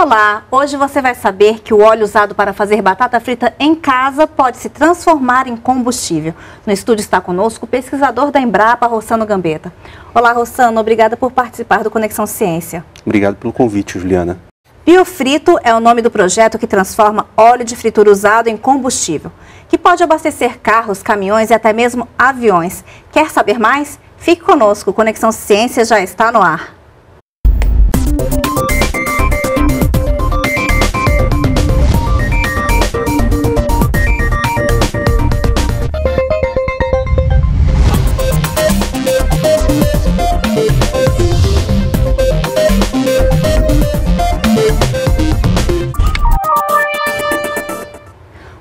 Olá, hoje você vai saber que o óleo usado para fazer batata frita em casa pode se transformar em combustível. No estúdio está conosco o pesquisador da Embrapa, Rossano Gambetta. Olá, Rossano, obrigada por participar do Conexão Ciência. Obrigado pelo convite, Juliana. Biofrito é o nome do projeto que transforma óleo de fritura usado em combustível, que pode abastecer carros, caminhões e até mesmo aviões. Quer saber mais? Fique conosco, Conexão Ciência já está no ar.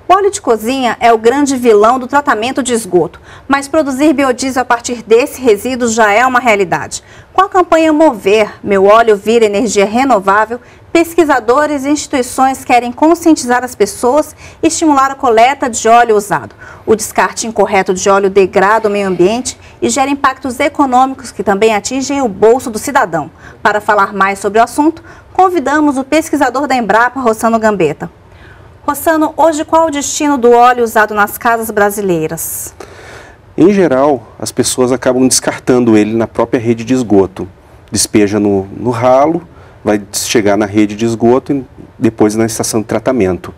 O óleo de cozinha é o grande vilão do tratamento de esgoto, mas produzir biodiesel a partir desse resíduo já é uma realidade. Com a campanha Mover Meu Óleo Vira Energia Renovável, pesquisadores e instituições querem conscientizar as pessoas e estimular a coleta de óleo usado. O descarte incorreto de óleo degrada o meio ambiente e gera impactos econômicos que também atingem o bolso do cidadão. Para falar mais sobre o assunto, convidamos o pesquisador da Embrapa, Rossano Gambetta. Rossano, hoje qual o destino do óleo usado nas casas brasileiras? Em geral, as pessoas acabam descartando ele na própria rede de esgoto. Despeja no ralo, vai chegar na rede de esgoto e depois na estação de tratamento.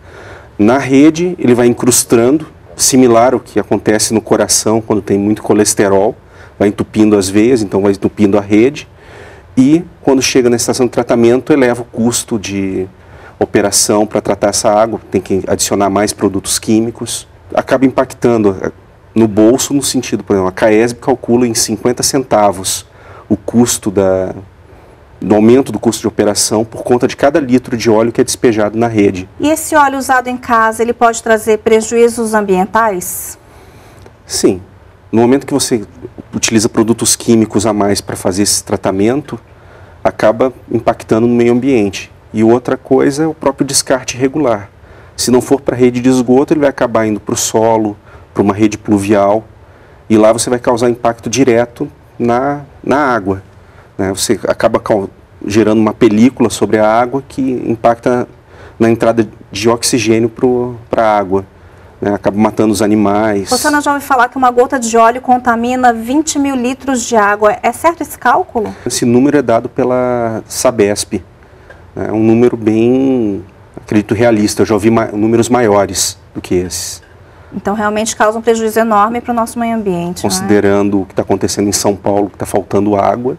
Na rede, ele vai incrustando, similar ao que acontece no coração quando tem muito colesterol, vai entupindo as veias, então vai entupindo a rede. E quando chega na estação de tratamento, eleva o custo de operação para tratar essa água, tem que adicionar mais produtos químicos, acaba impactando no bolso no sentido, por exemplo, a Caesb calcula em 50 centavos o custo do aumento do custo de operação por conta de cada litro de óleo que é despejado na rede. E esse óleo usado em casa, ele pode trazer prejuízos ambientais? Sim. No momento que você utiliza produtos químicos a mais para fazer esse tratamento, acaba impactando no meio ambiente. E outra coisa é o próprio descarte irregular. Se não for para a rede de esgoto, ele vai acabar indo para o solo, para uma rede pluvial, e lá você vai causar impacto direto na água. Né? Você acaba gerando uma película sobre a água que impacta na entrada de oxigênio para a água. Né? Acaba matando os animais. Você já ouviu falar que uma gota de óleo contamina 20 mil litros de água. É certo esse cálculo? Esse número é dado pela Sabesp. É um número bem, acredito, realista. Eu já ouvi números maiores do que esses. Então, realmente causa um prejuízo enorme para o nosso meio ambiente. Considerando o que está acontecendo em São Paulo, que está faltando água,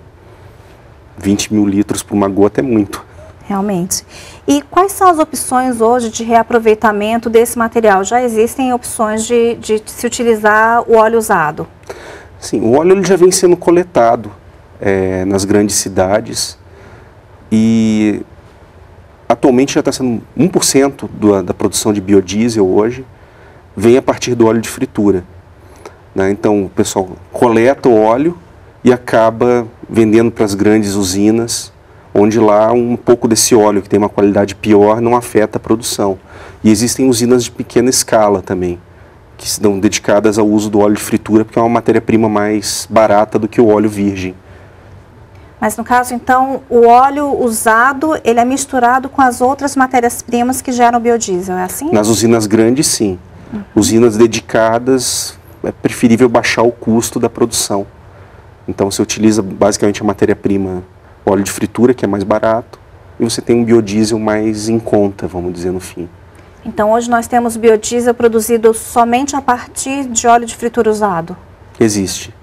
20 mil litros por uma gota é muito. Realmente. E quais são as opções hoje de reaproveitamento desse material? Já existem opções de se utilizar o óleo usado? Sim, o óleo ele já vem sendo coletado nas grandes cidades e atualmente já está sendo 1% da produção de biodiesel hoje, vem a partir do óleo de fritura. Né? Então o pessoal coleta o óleo e acaba vendendo para as grandes usinas, onde lá um pouco desse óleo que tem uma qualidade pior não afeta a produção. E existem usinas de pequena escala também, que se dão dedicadas ao uso do óleo de fritura, porque é uma matéria-prima mais barata do que o óleo virgem. Mas no caso, então, o óleo usado, ele é misturado com as outras matérias-primas que geram biodiesel, é assim? Nas usinas grandes, sim. Usinas dedicadas, é preferível baixar o custo da produção. Então, você utiliza basicamente a matéria-prima óleo de fritura, que é mais barato, e você tem um biodiesel mais em conta, vamos dizer, no fim. Então, hoje nós temos biodiesel produzido somente a partir de óleo de fritura usado? Existe.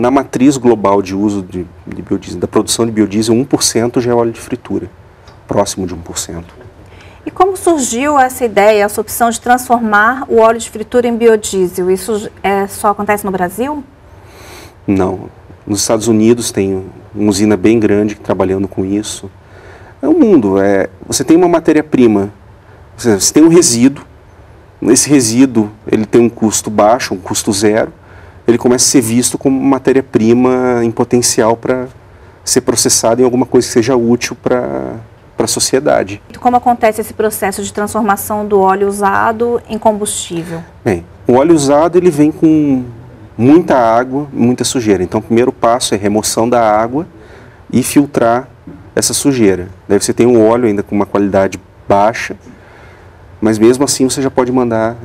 Na matriz global de uso de biodiesel, da produção de biodiesel, 1% já é óleo de fritura, próximo de 1%. E como surgiu essa ideia, essa opção de transformar o óleo de fritura em biodiesel? Isso só acontece no Brasil? Não. Nos Estados Unidos tem uma usina bem grande trabalhando com isso. É o mundo. Você tem uma matéria-prima, você tem um resíduo, esse resíduo ele tem um custo baixo, um custo zero, ele começa a ser visto como matéria-prima em potencial para ser processado em alguma coisa que seja útil para a sociedade. Como acontece esse processo de transformação do óleo usado em combustível? Bem, o óleo usado ele vem com muita água, muita sujeira. Então, o primeiro passo é remoção da água e filtrar essa sujeira. Daí você tem um óleo ainda com uma qualidade baixa, mas mesmo assim você já pode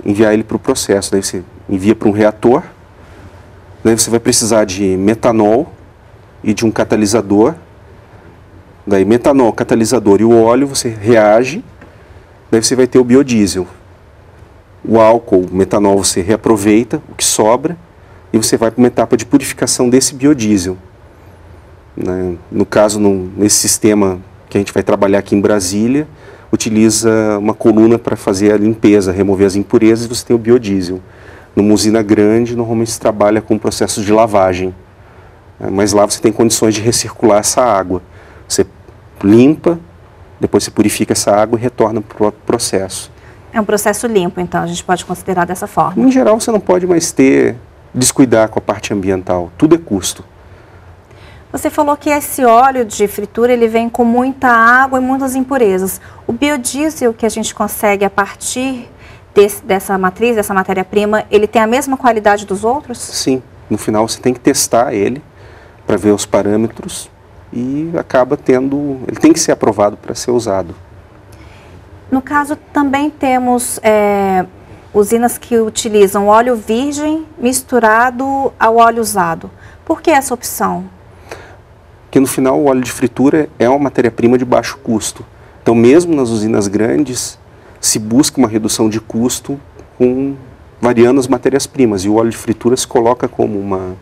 enviar ele para o processo. Daí você envia para um reator, daí você vai precisar de metanol e de um catalisador. Daí metanol, catalisador e o óleo, você reage, daí você vai ter o biodiesel. O álcool, o metanol, você reaproveita o que sobra e você vai para uma etapa de purificação desse biodiesel. No caso, nesse sistema que a gente vai trabalhar aqui em Brasília, utiliza uma coluna para fazer a limpeza, remover as impurezas, e você tem o biodiesel. Numa usina grande, normalmente se trabalha com o processo de lavagem, mas lá você tem condições de recircular essa água. Você limpa, depois você purifica essa água e retorna para o processo. É um processo limpo, então, a gente pode considerar dessa forma. Em geral, você não pode mais descuidar com a parte ambiental. Tudo é custo. Você falou que esse óleo de fritura, ele vem com muita água e muitas impurezas. O biodiesel que a gente consegue a partir dessa matriz, dessa matéria-prima, ele tem a mesma qualidade dos outros? Sim. No final, você tem que testar ele para ver os parâmetros e acaba tendo... Ele tem que ser aprovado para ser usado. No caso, também temos usinas que utilizam óleo virgem misturado ao óleo usado. Por que essa opção? Porque no final o óleo de fritura é uma matéria-prima de baixo custo. Então mesmo nas usinas grandes se busca uma redução de custo variando as matérias-primas. E o óleo de fritura se coloca como uma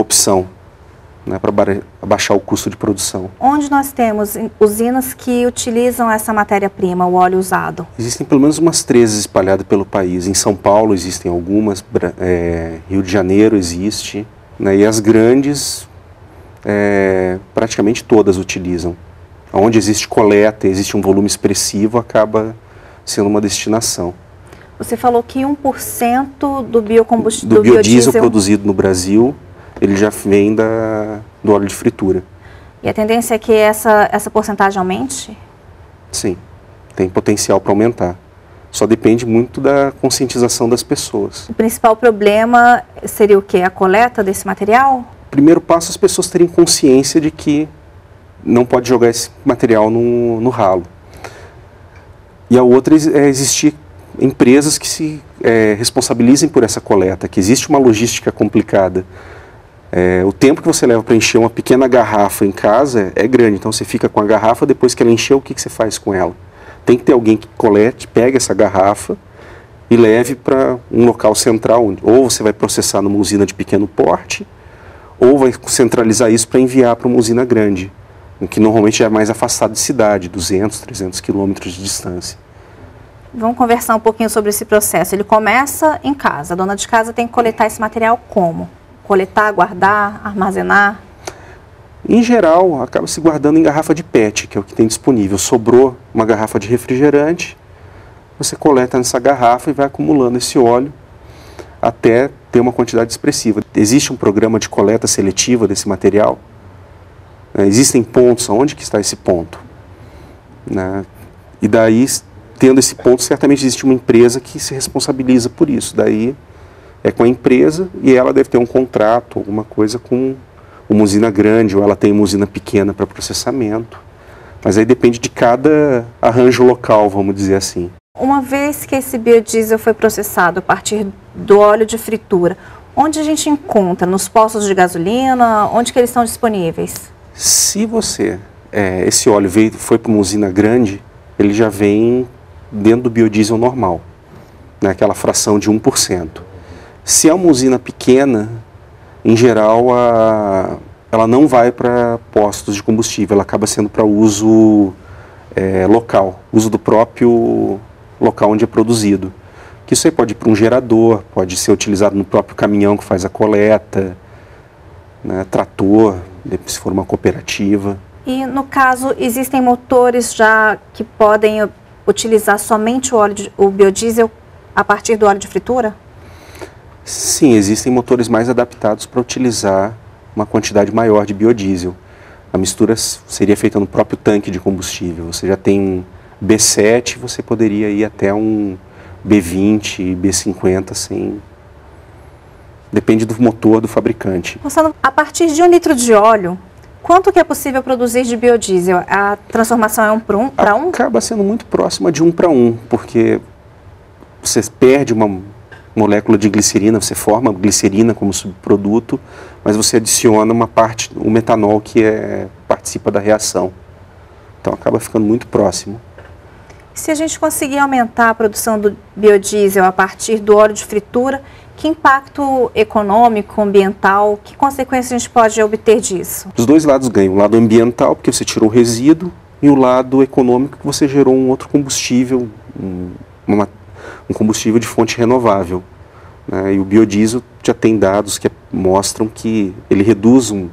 opção, né, para abaixar o custo de produção. Onde nós temos usinas que utilizam essa matéria-prima, o óleo usado? Existem pelo menos umas 13 espalhadas pelo país. Em São Paulo existem algumas, Rio de Janeiro existe, né, e as grandes, praticamente todas utilizam. Onde existe coleta, existe um volume expressivo, acaba sendo uma destinação. Você falou que 1% do biocombustível... Do biodiesel produzido no Brasil... Ele já vem do óleo de fritura. E a tendência é que essa porcentagem aumente? Sim, tem potencial para aumentar. Só depende muito da conscientização das pessoas. O principal problema seria o quê? A coleta desse material? Primeiro passo, as pessoas terem consciência de que não pode jogar esse material no ralo. E a outra é existir empresas que se responsabilizem por essa coleta, que existe uma logística complicada. O tempo que você leva para encher uma pequena garrafa em casa é grande, então você fica com a garrafa, depois que ela encheu, o que você faz com ela? Tem que ter alguém que colete, pegue essa garrafa e leve para um local central, ou você vai processar numa usina de pequeno porte, ou vai centralizar isso para enviar para uma usina grande, que normalmente é mais afastada de cidade, 200, 300 quilômetros de distância. Vamos conversar um pouquinho sobre esse processo. Ele começa em casa, a dona de casa tem que coletar esse material como? Coletar, guardar, armazenar? Em geral, acaba se guardando em garrafa de PET, que é o que tem disponível. Sobrou uma garrafa de refrigerante, você coleta nessa garrafa e vai acumulando esse óleo até ter uma quantidade expressiva. Existe um programa de coleta seletiva desse material? Existem pontos, onde que está esse ponto? E daí, tendo esse ponto, certamente existe uma empresa que se responsabiliza por isso. Daí... É com a empresa e ela deve ter um contrato, alguma coisa com uma usina grande, ou ela tem uma usina pequena para processamento. Mas aí depende de cada arranjo local, vamos dizer assim. Uma vez que esse biodiesel foi processado a partir do óleo de fritura, onde a gente encontra? Nos postos de gasolina? Onde que eles estão disponíveis? Se você... esse óleo foi para uma usina grande, ele já vem dentro do biodiesel normal, naquela fração de 1%. Se é uma usina pequena, em geral, ela não vai para postos de combustível, ela acaba sendo para uso local, uso do próprio local onde é produzido. Que isso aí pode ir para um gerador, pode ser utilizado no próprio caminhão que faz a coleta, né, trator, se for uma cooperativa. E, no caso, existem motores já que podem utilizar somente o biodiesel a partir do óleo de fritura? Sim, existem motores mais adaptados para utilizar uma quantidade maior de biodiesel. A mistura seria feita no próprio tanque de combustível. Você já tem um B7, você poderia ir até um B20, B50, assim. Depende do motor do fabricante. Rossano, a partir de 1 litro de óleo, Quanto que é possível produzir de biodiesel? A transformação é 1 para 1? Acaba sendo muito próxima de 1 para 1, porque você perde uma molécula de glicerina, você forma glicerina como subproduto, mas você adiciona uma parte, o metanol que participa da reação. Então acaba ficando muito próximo. Se a gente conseguir aumentar a produção do biodiesel a partir do óleo de fritura, que impacto econômico, ambiental, que consequências a gente pode obter disso? Os dois lados ganham, o lado ambiental, porque você tirou resíduo, e o lado econômico, que você gerou um outro combustível, um combustível de fonte renovável, né? E o biodiesel já tem dados que mostram que ele reduz o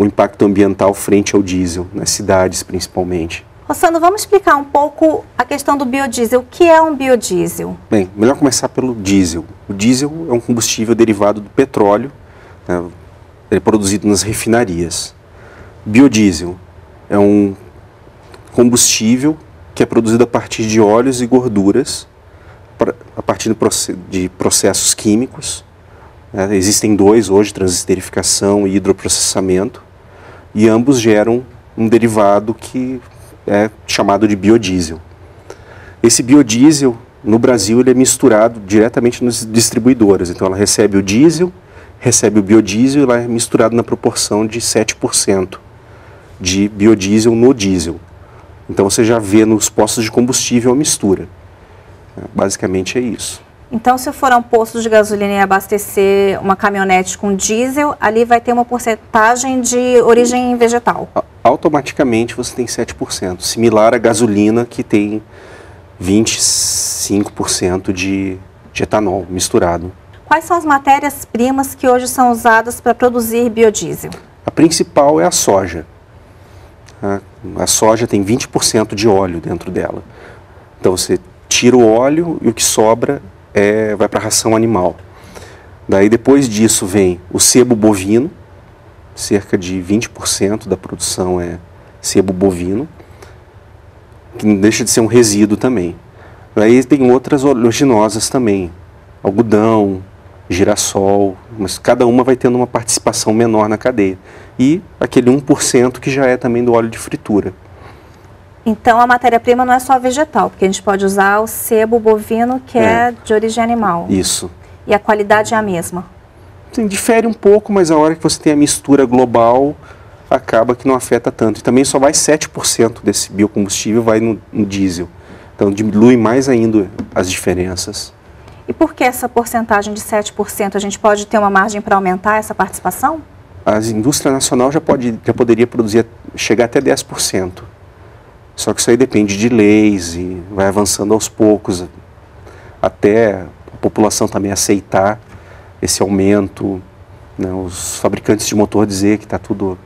impacto ambiental frente ao diesel, nas cidades principalmente. Rossano, vamos explicar um pouco a questão do biodiesel. O que é um biodiesel? Bem, melhor começar pelo diesel. O diesel é um combustível derivado do petróleo, né? Ele é produzido nas refinarias. Biodiesel é um combustível que é produzido a partir de óleos e gorduras, a partir de processos químicos. Existem dois hoje, transesterificação e hidroprocessamento, e ambos geram um derivado que é chamado de biodiesel. Esse biodiesel, no Brasil, ele é misturado diretamente nas distribuidoras. Então ela recebe o diesel, recebe o biodiesel e lá é misturado na proporção de 7% de biodiesel no diesel. Então você já vê nos postos de combustível a mistura. Basicamente é isso. Então, se eu for a um posto de gasolina e abastecer uma caminhonete com diesel, ali vai ter uma porcentagem de origem vegetal? Automaticamente você tem 7%, similar à gasolina que tem 25% de etanol misturado. Quais são as matérias-primas que hoje são usadas para produzir biodiesel? A principal é a soja. A soja tem 20% de óleo dentro dela. Então, você tira o óleo e o que sobra vai para a ração animal. Daí depois disso vem o sebo bovino, cerca de 20% da produção é sebo bovino, que não deixa de ser um resíduo também. Daí tem outras oleaginosas também, algodão, girassol, mas cada uma vai tendo uma participação menor na cadeia. E aquele 1% que já é também do óleo de fritura. Então, a matéria-prima não é só vegetal, porque a gente pode usar o sebo bovino, que é de origem animal. Isso. E a qualidade é a mesma? Sim, difere um pouco, mas a hora que você tem a mistura global, acaba que não afeta tanto. E também só vai 7% desse biocombustível vai no diesel. Então, dilui mais ainda as diferenças. E por que essa porcentagem de 7%? A gente pode ter uma margem para aumentar essa participação? A indústria nacional já poderia produzir, chegar até 10%. Só que isso aí depende de leis e vai avançando aos poucos, até a população também aceitar esse aumento, né? Os fabricantes de motor dizer que está tudo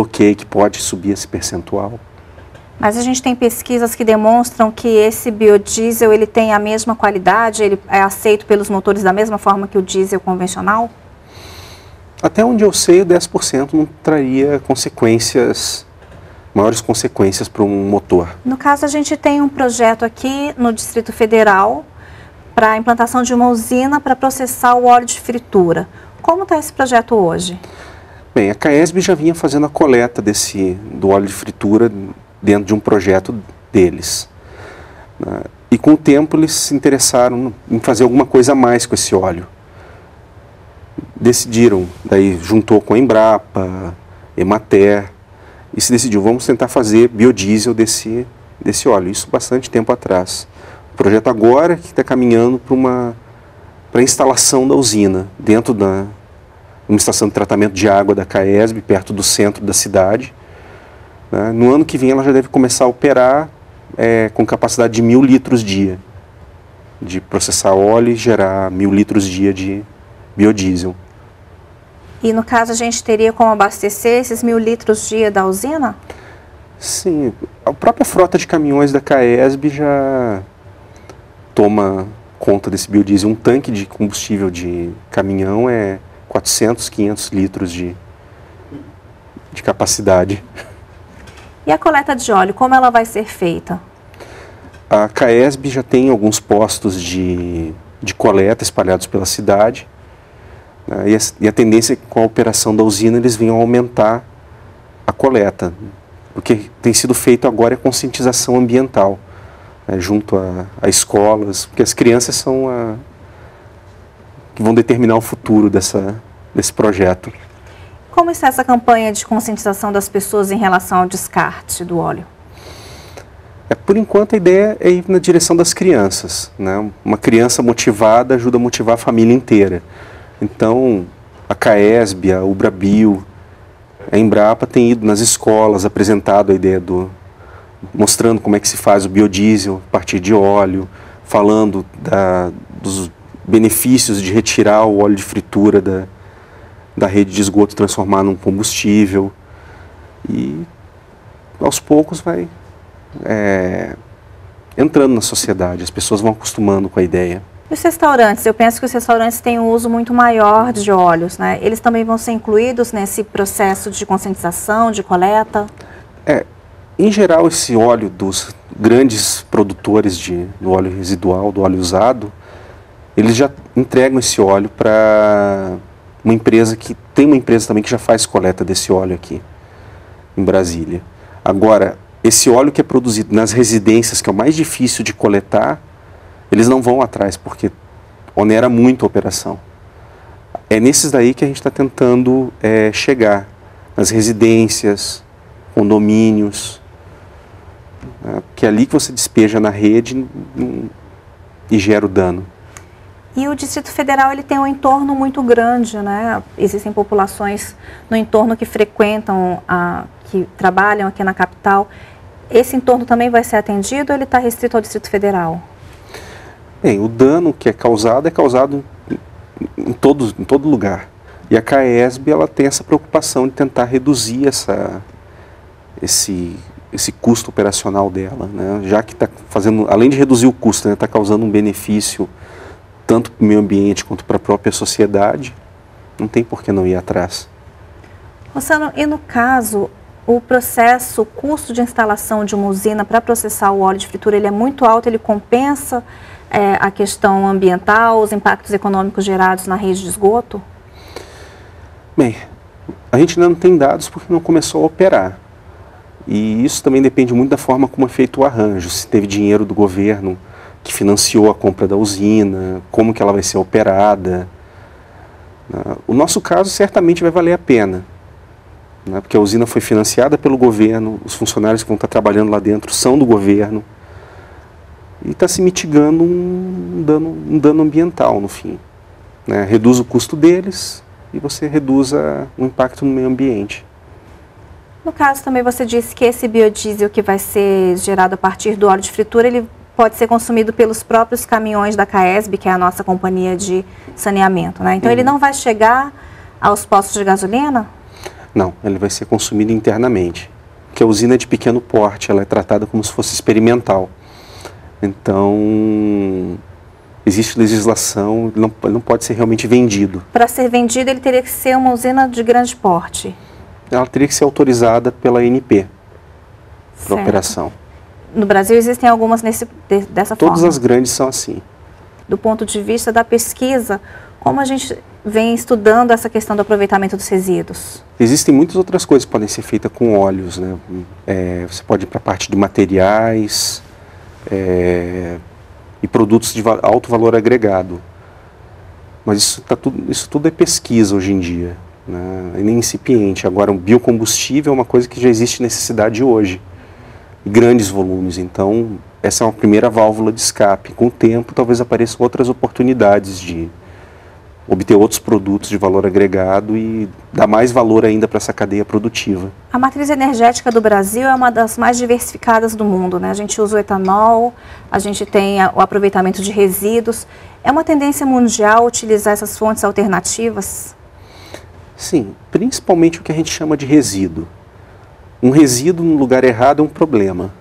ok, que pode subir esse percentual. Mas a gente tem pesquisas que demonstram que esse biodiesel ele tem a mesma qualidade, ele é aceito pelos motores da mesma forma que o diesel convencional? Até onde eu sei, o 10% não traria maiores consequências para um motor. No caso, a gente tem um projeto aqui no Distrito Federal para a implantação de uma usina para processar o óleo de fritura. Como está esse projeto hoje? Bem, a Caesb já vinha fazendo a coleta do óleo de fritura dentro de um projeto deles. E com o tempo eles se interessaram em fazer alguma coisa a mais com esse óleo. Decidiram, daí juntou com a Embrapa, Emater, e se decidiu, vamos tentar fazer biodiesel desse óleo, isso bastante tempo atrás. O projeto agora que está caminhando para a instalação da usina, dentro de uma estação de tratamento de água da Caesb, perto do centro da cidade. No ano que vem ela já deve começar a operar com capacidade de 1000 litros dia, de processar óleo e gerar 1000 litros dia de biodiesel. E no caso a gente teria como abastecer esses 1000 litros dia da usina? Sim, a própria frota de caminhões da Caesb já toma conta desse biodiesel. Um tanque de combustível de caminhão é 400, 500 litros de capacidade. E a coleta de óleo, como ela vai ser feita? A Caesb já tem alguns postos de coleta espalhados pela cidade. E a tendência é que com a operação da usina eles venham a aumentar coleta. O que tem sido feito agora é conscientização ambiental, né, junto a escolas, porque as crianças são que vão determinar o futuro desse projeto. Como está essa campanha de conscientização das pessoas em relação ao descarte do óleo? Por enquanto, a ideia é ir na direção das crianças, né? Uma criança motivada ajuda a motivar a família inteira. Então, a Caesb, a Ubrabio, a Embrapa tem ido nas escolas, apresentado a ideia mostrando como é que se faz o biodiesel a partir de óleo, falando dos benefícios de retirar o óleo de fritura da rede de esgoto, transformar num combustível. E, aos poucos, vai entrando na sociedade, as pessoas vão acostumando com a ideia. E os restaurantes? Eu penso que os restaurantes têm um uso muito maior de óleos, né? Eles também vão ser incluídos nesse processo de conscientização, de coleta? Em geral, esse óleo dos grandes produtores do óleo residual, do óleo usado, eles já entregam esse óleo para uma empresa que tem uma empresa também que já faz coleta desse óleo aqui em Brasília. Agora, esse óleo que é produzido nas residências, que é o mais difícil de coletar, eles não vão atrás, porque onera muito a operação. É nesses daí que a gente está tentando chegar, nas residências, condomínios, né, que é ali que você despeja na rede e gera o dano. E o Distrito Federal, ele tem um entorno muito grande, né? Existem populações no entorno que frequentam, que trabalham aqui na capital. Esse entorno também vai ser atendido ou ele está restrito ao Distrito Federal? Bem, o dano que é causado em todo lugar. E a Caesb, ela tem essa preocupação de tentar reduzir esse custo operacional dela, né? Já que está fazendo, além de reduzir o custo, está causando um benefício tanto para o meio ambiente quanto para a própria sociedade, não tem por que não ir atrás. Rossano, e no caso, o processo, o custo de instalação de uma usina para processar o óleo de fritura, ele é muito alto, ele compensa a questão ambiental, os impactos econômicos gerados na rede de esgoto? Bem, a gente ainda não tem dados porque não começou a operar. E isso também depende muito da forma como é feito o arranjo, se teve dinheiro do governo que financiou a compra da usina, como que ela vai ser operada. O nosso caso certamente vai valer a pena, né? Porque a usina foi financiada pelo governo, os funcionários que vão estar trabalhando lá dentro são do governo, e está se mitigando um dano ambiental no fim, né? Reduz o custo deles e você reduz o impacto no meio ambiente. No caso também você disse que esse biodiesel que vai ser gerado a partir do óleo de fritura, ele pode ser consumido pelos próprios caminhões da Caesb, que é a nossa companhia de saneamento, né? Então ele não vai chegar aos postos de gasolina? Não, ele vai ser consumido internamente, porque a usina é de pequeno porte, ela é tratada como se fosse experimental. Então, existe legislação, ele não pode ser realmente vendido. Para ser vendido, ele teria que ser uma usina de grande porte? Ela teria que ser autorizada pela ANP, para operação. No Brasil existem algumas dessa forma? Todas as grandes são assim. Do ponto de vista da pesquisa, como a gente vem estudando essa questão do aproveitamento dos resíduos? Existem muitas outras coisas que podem ser feitas com óleos, né? Você pode ir para a parte de materiais e produtos de alto valor agregado. Mas isso tudo é pesquisa hoje em dia, né? E nem incipiente. Agora, um biocombustível é uma coisa que já existe necessidade hoje. Grandes volumes, então essa é uma primeira válvula de escape. Com o tempo talvez apareçam outras oportunidades de obter outros produtos de valor agregado e dar mais valor ainda para essa cadeia produtiva. A matriz energética do Brasil é uma das mais diversificadas do mundo, né? A gente usa o etanol, a gente tem o aproveitamento de resíduos. É uma tendência mundial utilizar essas fontes alternativas? Sim, principalmente o que a gente chama de resíduo. Um resíduo no lugar errado é um problema.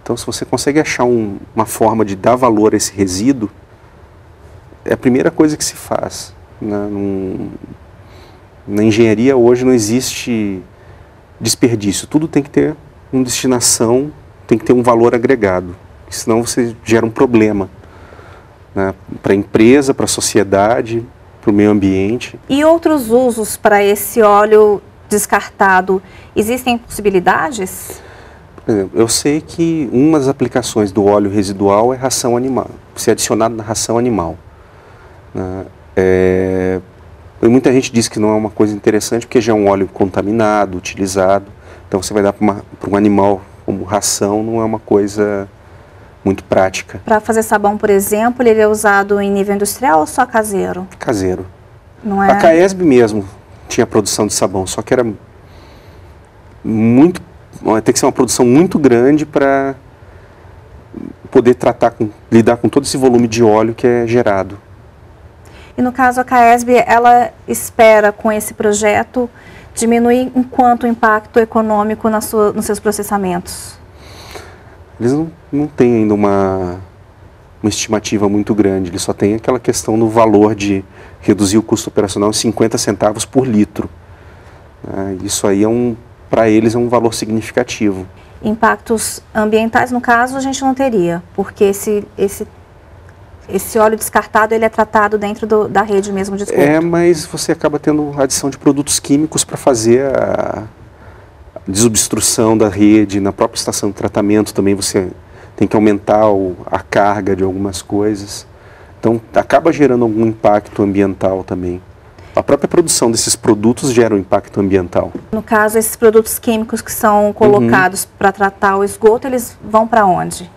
Então, se você consegue achar uma forma de dar valor a esse resíduo, é a primeira coisa que se faz, né? Na engenharia hoje não existe desperdício. Tudo tem que ter uma destinação, tem que ter um valor agregado. Senão você gera um problema, né? Para a empresa, para a sociedade, para o meio ambiente. E outros usos para esse óleo descartado, existem possibilidades? Por exemplo, eu sei que uma das aplicações do óleo residual é ração animal, ser adicionado na ração animal. Muita gente diz que não é uma coisa interessante porque já é um óleo contaminado, utilizado. Então você vai dar para um animal como ração, não é uma coisa muito prática. Para fazer sabão, por exemplo, ele é usado em nível industrial ou só caseiro? Caseiro. Não é... A Caesb mesmo tinha produção de sabão, só que era muito... Tem que ser uma produção muito grande para poder tratar lidar com todo esse volume de óleo que é gerado. E no caso a Caesb, ela espera com esse projeto diminuir em quanto o impacto econômico nos seus processamentos? Eles não têm ainda uma estimativa muito grande, eles só têm aquela questão no valor de reduzir o custo operacional em 50 centavos por litro. Isso aí é para eles é um valor significativo. Impactos ambientais, no caso, a gente não teria, porque esse óleo descartado ele é tratado dentro da rede mesmo de esgoto. É, mas você acaba tendo adição de produtos químicos para fazer a desobstrução da rede. Na própria estação de tratamento também você tem que aumentar a carga de algumas coisas. Então acaba gerando algum impacto ambiental também. A própria produção desses produtos gera um impacto ambiental. No caso, esses produtos químicos que são colocados para tratar o esgoto, eles vão para onde?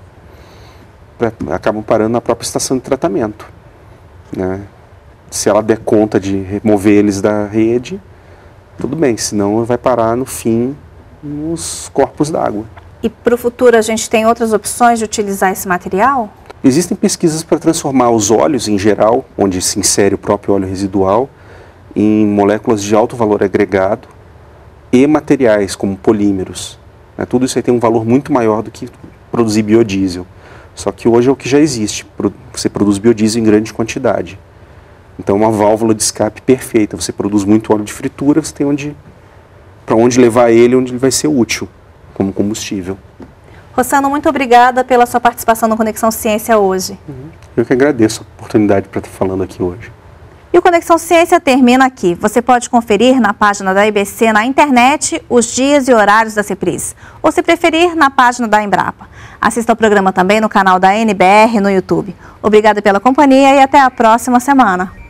Acabam parando na própria estação de tratamento, né? Se ela der conta de remover eles da rede, tudo bem, senão vai parar no fim nos corpos d'água. E para o futuro a gente tem outras opções de utilizar esse material? Existem pesquisas para transformar os óleos em geral, onde se insere o próprio óleo residual, em moléculas de alto valor agregado e materiais como polímeros, né? Tudo isso aí tem um valor muito maior do que produzir biodiesel. Só que hoje é o que já existe, você produz biodiesel em grande quantidade. Então é uma válvula de escape perfeita, você produz muito óleo de fritura, você tem para onde levar ele, onde ele vai ser útil como combustível. Rossano, muito obrigada pela sua participação no Conexão Ciência hoje. Eu que agradeço a oportunidade para estar falando aqui hoje. E o Conexão Ciência termina aqui. Você pode conferir na página da EBC na internet os dias e horários da CEPRIS, ou se preferir, na página da Embrapa. Assista ao programa também no canal da NBR no YouTube. Obrigada pela companhia e até a próxima semana.